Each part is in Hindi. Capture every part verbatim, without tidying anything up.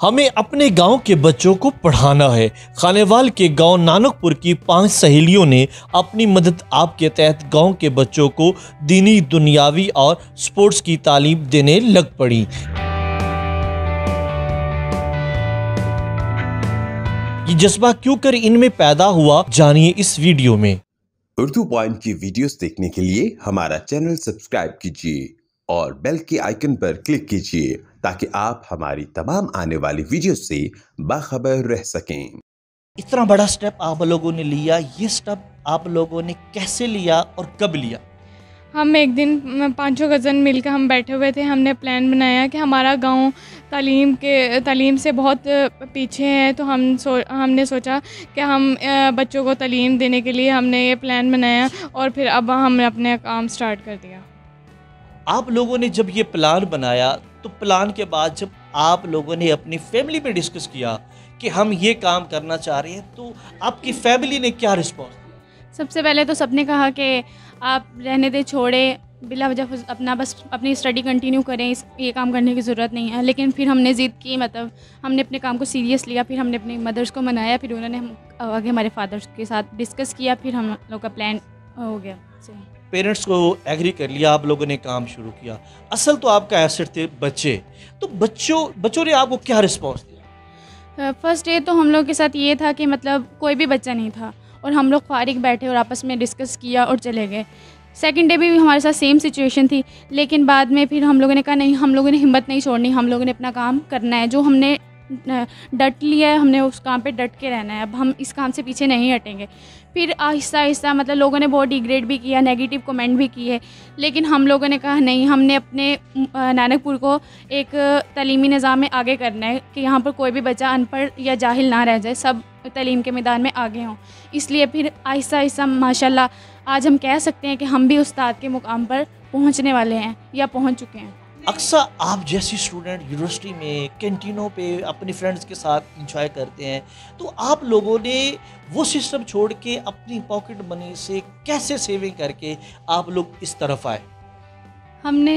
हमें अपने गांव के बच्चों को पढ़ाना है। खानेवाल के गांव नानकपुर की पांच सहेलियों ने अपनी मदद आप के तहत गांव के बच्चों को दीनी, दुनियावी और स्पोर्ट्स की तालीम देने लग पड़ी। ये जज्बा क्यों कर इनमें पैदा हुआ, जानिए इस वीडियो में। उर्दू पॉइंट की वीडियोस देखने के लिए हमारा चैनल सब्सक्राइब कीजिए और बेल के आइकन पर क्लिक कीजिए ताकि आप हमारी तमाम आने वाली वीडियो से बाखबर रह सकें। इतना बड़ा स्टेप आप लोगों ने लिया, ये स्टेप आप लोगों ने कैसे लिया और कब लिया? हम एक दिन पांचों कज़न मिलकर हम बैठे हुए थे, हमने प्लान बनाया कि हमारा गांव तालीम के तालीम से बहुत पीछे है, तो हम सो हमने सोचा कि हम बच्चों को तालीम देने के लिए हमने ये प्लान बनाया और फिर अब हमने अपने काम स्टार्ट कर दिया। आप लोगों ने जब ये प्लान बनाया तो प्लान के बाद जब आप लोगों ने अपनी फैमिली में डिस्कस किया कि हम ये काम करना चाह रहे हैं, तो आपकी फैमिली ने क्या रिस्पॉन्स दिया? सबसे पहले तो सबने कहा कि आप रहने दे, छोड़े, बिला वजह अपना बस अपनी स्टडी कंटिन्यू करें, इस ये काम करने की ज़रूरत नहीं है। लेकिन फिर हमने ज़िद की, मतलब हमने अपने काम को सीरियस लिया, फिर हमने अपने मदर्स को मनाया, फिर उन्होंने हम आगे हमारे फादर्स के साथ डिस्कस किया, फिर हम लोग का प्लान हो गया। पेरेंट्स को एग्री कर लिया, आप लोगों ने काम शुरू किया। असल तो आपका एसेट थे बच्चे, तो बच्चों बच्चों ने आपको क्या रिस्पॉन्स दिया? फर्स्ट डे तो हम लोग के साथ ये था कि मतलब कोई भी बच्चा नहीं था और हम लोग फारिग बैठे और आपस में डिस्कस किया और चले गए। सेकेंड डे भी हमारे साथ सेम सिचुएशन थी, लेकिन बाद में फिर हम लोगों ने कहा नहीं, हम लोगों ने हिम्मत नहीं छोड़नी, हम लोगों ने अपना काम करना है, जो हमने डट लिया है हमने उस काम पे डट के रहना है, अब हम इस काम से पीछे नहीं हटेंगे। फिर आहिस्ता आहिस्ता मतलब लोगों ने बहुत डिग्रेड भी किया, नेगेटिव कमेंट भी किए, लेकिन हम लोगों ने कहा नहीं, हमने अपने नानकपुर को एक तलीमी निज़ाम में आगे करना है कि यहाँ पर कोई भी बच्चा अनपढ़ या जाहिल ना रह जाए, सब तलीम के मैदान में आगे हों। इसलिए फिर आहिस्ता आहिस्ता माशाल्लाह आज हम कह सकते हैं कि हम भी उस्ताद के मुकाम पर पहुँचने वाले हैं या पहुँच चुके हैं। अक्सर आप जैसी स्टूडेंट यूनिवर्सिटी में कैंटीनों पे अपने फ्रेंड्स के साथ इंजॉय करते हैं, तो आप लोगों ने वो सिस्टम छोड़ के अपनी पॉकेट मनी से कैसे सेविंग करके आप लोग इस तरफ आए? हमने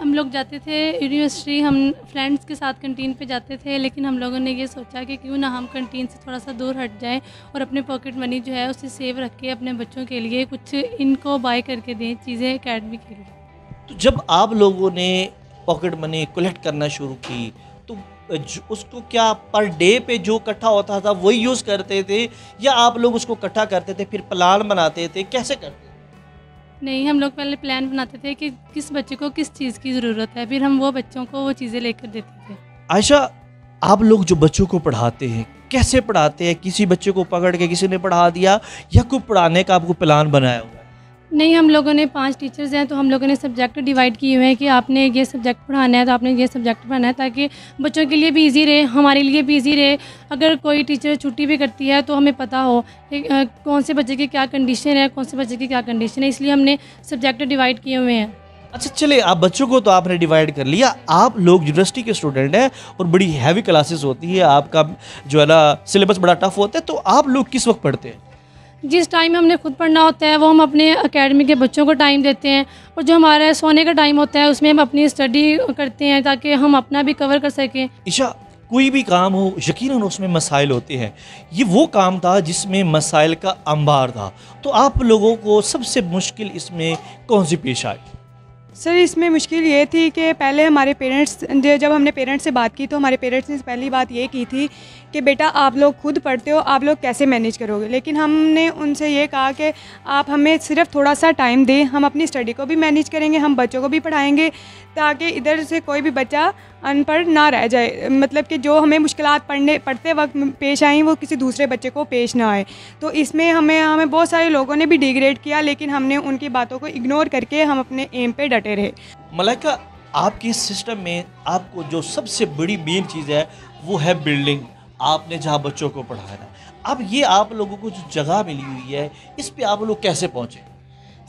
हम लोग जाते थे यूनिवर्सिटी, हम फ्रेंड्स के साथ कैंटीन पे जाते थे, लेकिन हम लोगों ने ये सोचा कि क्यों ना हम कैंटीन से थोड़ा सा दूर हट जाएं और अपने पॉकेट मनी जो है उसे सेव रख के अपने बच्चों के लिए कुछ इनको बाय करके दें चीज़ें अकेडमी के लिए। तो जब आप लोगों ने पॉकेट मनी कलेक्ट करना शुरू की तो उसको क्या पर डे पे जो इकट्ठा होता था वही यूज़ करते थे या आप लोग उसको इकट्ठा करते थे फिर प्लान बनाते थे, कैसे करते थे? नहीं, हम लोग पहले प्लान बनाते थे कि किस बच्चे को किस चीज़ की ज़रूरत है, फिर हम वो बच्चों को वो चीज़ें लेकर देते थे। आयशा, आप लोग जो बच्चों को पढ़ाते हैं कैसे पढ़ाते हैं? किसी बच्चे को पकड़ के किसी ने पढ़ा दिया या कोई पढ़ाने का आपको प्लान बनाया हुआ? नहीं, हम लोगों ने पांच टीचर्स हैं तो हम लोगों ने सब्जेक्ट डिवाइड किए हुए हैं कि आपने ये सब्जेक्ट पढ़ाना है तो आपने ये सब्जेक्ट पढ़ाना है, ताकि बच्चों के लिए भी इजी रहे, हमारे लिए भी इजी रहे। अगर कोई टीचर छुट्टी भी करती है तो हमें पता हो कौन से बच्चे की क्या कंडीशन है, कौन से बच्चे की क्या कंडीशन है, इसलिए हमने सब्जेक्ट डिवाइड किए हुए हैं। अच्छा, चलिए, आप बच्चों को तो आपने डिवाइड कर लिया। आप लोग यूनिवर्सिटी के स्टूडेंट हैं और बड़ी हैवी क्लासेस होती है, आपका जो है ना सिलेबस बड़ा टफ होता है, तो आप लोग किस वक्त पढ़ते हैं? जिस टाइम हमने खुद पढ़ना होता है वो हम अपने एकेडमी के बच्चों को टाइम देते हैं और जो हमारा सोने का टाइम होता है उसमें हम अपनी स्टडी करते हैं ताकि हम अपना भी कवर कर सकें। ईशा, कोई भी काम हो यकीनन उसमें मसाइल होते हैं, ये वो काम था जिसमें मसाइल का अंबार था, तो आप लोगों को सबसे मुश्किल इसमें कौन सी पेश आई? सर, इसमें मुश्किल ये थी कि पहले हमारे पेरेंट्स, जब हमने पेरेंट्स से बात की तो हमारे पेरेंट्स ने पहली बात ये की थी कि बेटा आप लोग खुद पढ़ते हो, आप लोग कैसे मैनेज करोगे, लेकिन हमने उनसे ये कहा कि आप हमें सिर्फ थोड़ा सा टाइम दें, हम अपनी स्टडी को भी मैनेज करेंगे, हम बच्चों को भी पढ़ाएंगे ताकि इधर से कोई भी बच्चा अनपढ़ ना रह जाए, मतलब कि जो हमें मुश्किलात पढ़ने पढ़ते वक्त पेश आई वो किसी दूसरे बच्चे को पेश ना आए। तो इसमें हमें हमें बहुत सारे लोगों ने भी डिग्रेड किया, लेकिन हमने उनकी बातों को इग्नोर करके हम अपने एम पे डटे रहे। मलाइका, आपके सिस्टम में आपको जो सबसे बड़ी मेन चीज़ है वो है बिल्डिंग, आपने जहाँ बच्चों को पढ़ाया। अब ये आप लोगों को जो जगह मिली हुई है इस पर आप लोग कैसे पहुँचे?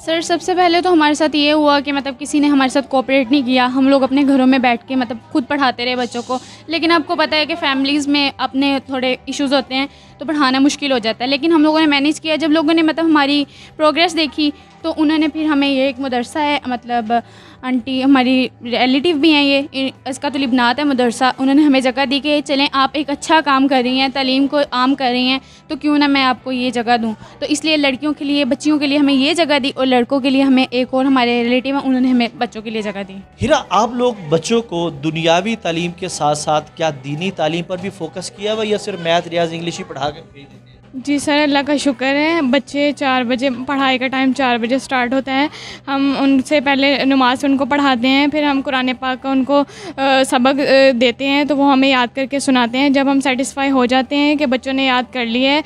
सर, सबसे पहले तो हमारे साथ ये हुआ कि मतलब किसी ने हमारे साथ कोऑपरेट नहीं किया, हम लोग अपने घरों में बैठ के मतलब खुद पढ़ाते रहे बच्चों को, लेकिन आपको पता है कि फैमिलीज़ में अपने थोड़े इश्यूज़ होते हैं तो पढ़ाना मुश्किल हो जाता है, लेकिन हम लोगों ने मैनेज किया। जब लोगों ने मतलब हमारी प्रोग्रेस देखी तो उन्होंने फिर हमें ये एक मदरसा है मतलब आंटी हमारी रिलेटिव भी हैं, ये इसका तो लिबनात है मदरसा, उन्होंने हमें जगह दी कि चलें आप एक अच्छा काम कर रही हैं, तालीम को आम कर रही हैं, तो क्यों ना मैं आपको ये जगह दूँ। तो इसलिए लड़कियों के लिए, बच्चियों के लिए हमें ये जगह दी और लड़कों के लिए हमें एक और हमारे रिलेटिव हैं उन्होंने हमें बच्चों के लिए जगह दी। हीरा, आप लोग बच्चों को दुनियावी तालीम के साथ साथ क्या दीनी तालीम पर भी फोकस किया हुआ या सिर्फ मैथ, रियाज, इंग्लिश ही पढ़ा कर? जी सर, अल्लाह का शुक्र है, बच्चे चार बजे, पढ़ाई का टाइम चार बजे स्टार्ट होता है, हम उनसे पहले नमाज उनको पढ़ाते हैं, फिर हम कुरान पाक का उनको आ, सबक आ, देते हैं, तो वो हमें याद करके सुनाते हैं। जब हम सेटिस्फाई हो जाते हैं कि बच्चों ने याद कर लिया है,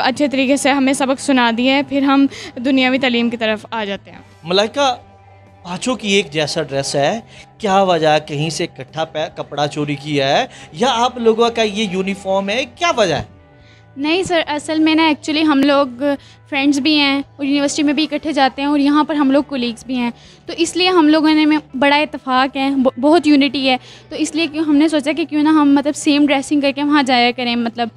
अच्छे तरीके से हमें सबक सुना दिया है, फिर हम दुनियावी तालीम की तरफ आ जाते हैं। मलाइका, पाँचों की एक जैसा ड्रेस है, क्या वजह? कहीं से इकट्ठा कपड़ा चोरी किया है या आप लोगों का ये यूनिफॉर्म है, क्या वजह है? नहीं सर, असल में ना एक्चुअली हम लोग फ्रेंड्स भी हैं और यूनिवर्सिटी में भी इकट्ठे जाते हैं और यहाँ पर हम लोग कोलीग्स भी हैं, तो इसलिए हम लोगों ने में बड़ा इत्तेफाक है, बहुत यूनिटी है, तो इसलिए क्यों हमने सोचा कि क्यों ना हम मतलब सेम ड्रेसिंग करके वहाँ जाया करें, मतलब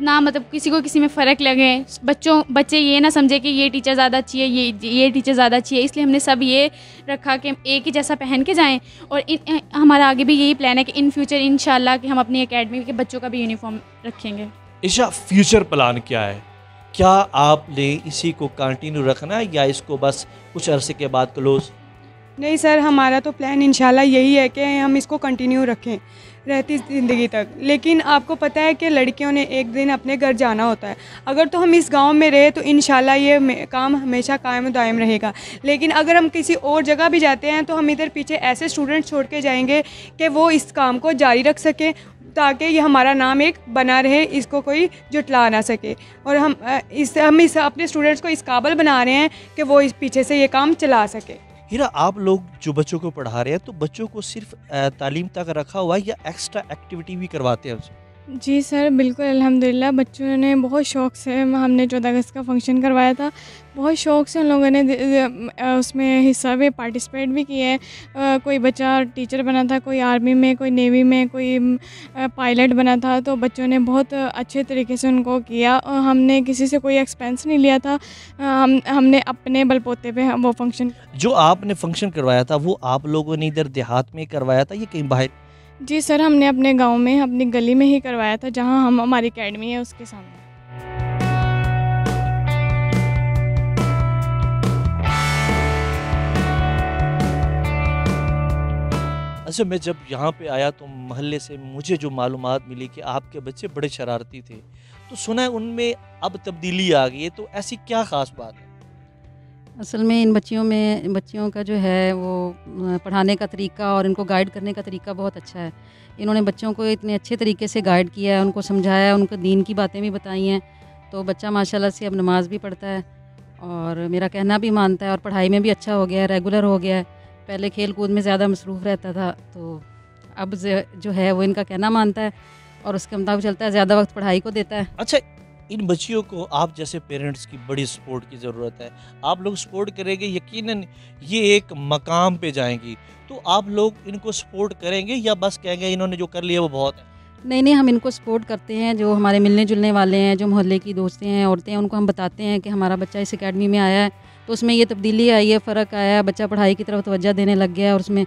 ना मतलब किसी को किसी में फ़र्क लगे, बच्चों बच्चे ये ना समझे कि ये टीचर ज़्यादा अच्छी है, ये ये टीचर ज़्यादा अच्छी है, इसलिए हमने सब ये रखा कि एक ही जैसा पहन के जाएं। और इन, हमारा आगे भी यही प्लान है कि इन फ्यूचर इंशाल्लाह कि हम अपनी अकेडमी के बच्चों का भी यूनिफॉर्म रखेंगे। इशा, फ्यूचर प्लान क्या है? क्या आपने इसी को कंटिन्यू रखना है या इसको बस कुछ अरसे के बाद क्लोज? नहीं सर, हमारा तो प्लान इंशाल्लाह यही है कि हम इसको कंटिन्यू रखें रहती ज़िंदगी तक, लेकिन आपको पता है कि लड़कियों ने एक दिन अपने घर जाना होता है। अगर तो हम इस गांव में रहे तो इंशाल्लाह ये काम हमेशा कायम दायम रहेगा, लेकिन अगर हम किसी और जगह भी जाते हैं तो हम इधर पीछे ऐसे स्टूडेंट छोड़ के जाएंगे कि वो इस काम को जारी रख सकें, ताकि ये हमारा नाम एक बना रहे, इसको कोई जुटला ना सके। और हम इस हम इस अपने स्टूडेंट्स को इस काबिल बना रहे हैं कि वो इस पीछे से ये काम चला सके। हीरा, आप लोग जो बच्चों को पढ़ा रहे हैं तो बच्चों को सिर्फ तालीम तक रखा हुआ है या एक्स्ट्रा एक्टिविटी भी करवाते हैं उसे? जी सर, बिल्कुल, अल्हम्दुलिल्लाह बच्चों ने बहुत शौक़ से, हमने चौदह अगस्त का फंक्शन करवाया था, बहुत शौक़ से उन लोगों ने उसमें हिस्सा भी, पार्टिसिपेट भी किया है। कोई बच्चा टीचर बना था, कोई आर्मी में, कोई नेवी में, कोई पायलट बना था, तो बच्चों ने बहुत अच्छे तरीके से उनको किया। हमने किसी से कोई एक्सपेंस नहीं लिया था, हम हमने अपने बलपोते पर वो फंक्शन, जो आपने फंक्शन करवाया था वो आप लोगों ने इधर देहात में करवाया था या कहीं बाहर? जी सर, हमने अपने गांव में, अपनी गली में ही करवाया था, जहां हम हमारी एकेडमी है उसके सामने। अच्छा, मैं जब यहां पे आया तो मोहल्ले से मुझे जो मालूमात मिली कि आपके बच्चे बड़े शरारती थे, तो सुना है उनमें अब तब्दीली आ गई है, तो ऐसी क्या ख़ास बात है? असल में इन बच्चियों में बच्चियों का जो है वो पढ़ाने का तरीका और इनको गाइड करने का तरीका बहुत अच्छा है। इन्होंने बच्चों को इतने अच्छे तरीके से गाइड किया है, उनको समझाया है, उनको दीन की बातें भी बताई हैं, तो बच्चा माशाल्लाह से अब नमाज भी पढ़ता है और मेरा कहना भी मानता है और पढ़ाई में भी अच्छा हो गया है, रेगुलर हो गया है। पहले खेल कूद में ज़्यादा मसरूफ़ रहता था, तो अब जो है वो इनका कहना मानता है और उसके मुताबिक चलता है, ज़्यादा वक्त पढ़ाई को देता है। अच्छा, इन बच्चियों को आप जैसे पेरेंट्स की बड़ी सपोर्ट की ज़रूरत है, आप लोग सपोर्ट करेंगे, यकीनन ये एक मकाम पे जाएंगी, तो आप लोग इनको सपोर्ट करेंगे या बस कहेंगे इन्होंने जो कर लिया वो बहुत है? नहीं नहीं, हम इनको सपोर्ट करते हैं। जो हमारे मिलने जुलने वाले हैं, जो मोहल्ले की दोस्तें हैं, औरतें हैं, उनको हम बताते हैं कि हमारा बच्चा इस अकेडमी में आया है तो उसमें ये तब्दीली आई है, फ़र्क आया है, बच्चा पढ़ाई की तरफ तवज्जो देने लग गया है और उसमें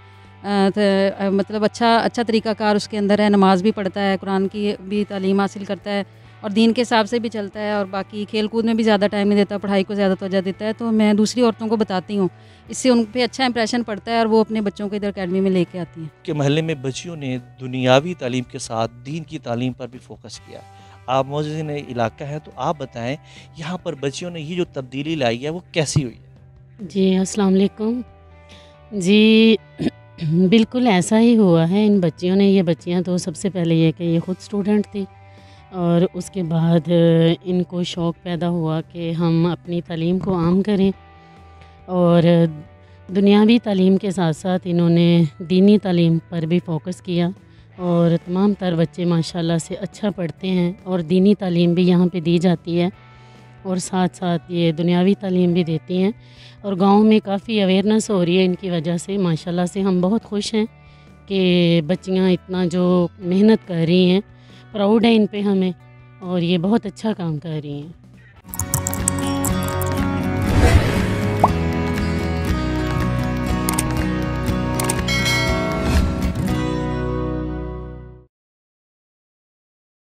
मतलब अच्छा अच्छा तरीक़ाकार उसके अंदर है, नमाज भी पढ़ता है, कुरान की भी तालीम हासिल करता है और दीन के हिसाब से भी चलता है और बाकी खेल कूद में भी ज़्यादा टाइम नहीं देता, पढ़ाई को ज़्यादा तवज्जो देता है। तो मैं दूसरी औरतों को बताती हूँ, इससे उन पर अच्छा इंप्रेशन पड़ता है और वो अपने बच्चों को इधर अकेडमी में लेके आती हैं। के महल्ले में बच्चियों ने दुनियावी तालीम के साथ दीन की तालीम पर भी फोकस किया। आप मौजूद इलाका है तो आप बताएँ, यहाँ पर बच्चियों ने ये जो तब्दीली लाई है वो कैसी हुई है? जी अस्सलाम वालेकुम। जी बिल्कुल ऐसा ही हुआ है, इन बच्चियों ने, ये बच्चियाँ तो सबसे पहले ये कि ये ख़ुद स्टूडेंट थी और उसके बाद इनको शौक़ पैदा हुआ कि हम अपनी तालीम को आम करें और दुनियावी तालीम के साथ साथ इन्होंने दीनी तालीम पर भी फोकस किया और तमाम तर बच्चे माशाल्लाह से अच्छा पढ़ते हैं और दीनी तालीम भी यहाँ पे दी जाती है और साथ साथ ये दुनियावी तालीम भी देती हैं और गांव में काफ़ी अवेयरनेस हो रही है इनकी वजह से। माशाल्लाह से हम बहुत खुश हैं कि बच्चियाँ इतना जो मेहनत कर रही हैं, प्राउड है इन पे हमें और ये बहुत अच्छा काम कर रही हैं।